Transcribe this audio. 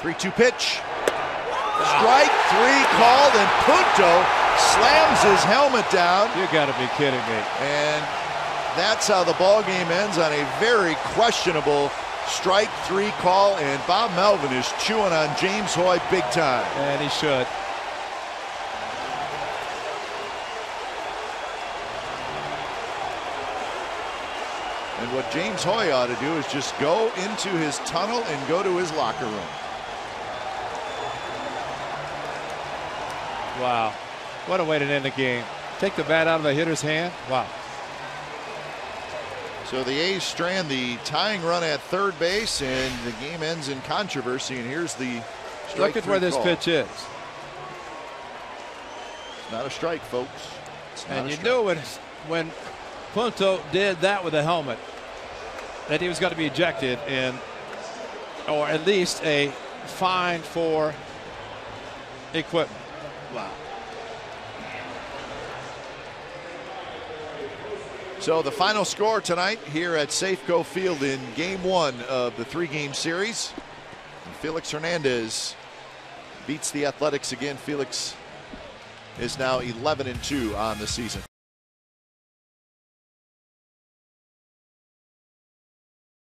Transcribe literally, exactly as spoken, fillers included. three two pitch. Strike three called, and Punto slams his helmet down. You gotta be kidding me. And that's how the ball game ends, on a very questionable strike three call, and Bob Melvin is chewing on James Hoy big time. And he should. And what James Hoy ought to do is just go into his tunnel and go to his locker room. Wow, what a way to end the game. Take the bat out of the hitter's hand. Wow. So the A's strand the tying run at third base, and the game ends in controversy. And here's the strike. Look at where this pitch is. It's not a strike, folks. And you knew when when Punto did that with a helmet that he was going to be ejected, and or at least a fine for equipment. Wow. So the final score tonight here at Safeco Field in game one of the three game series. And Felix Hernandez beats the Athletics again. Felix is now eleven and two on the season.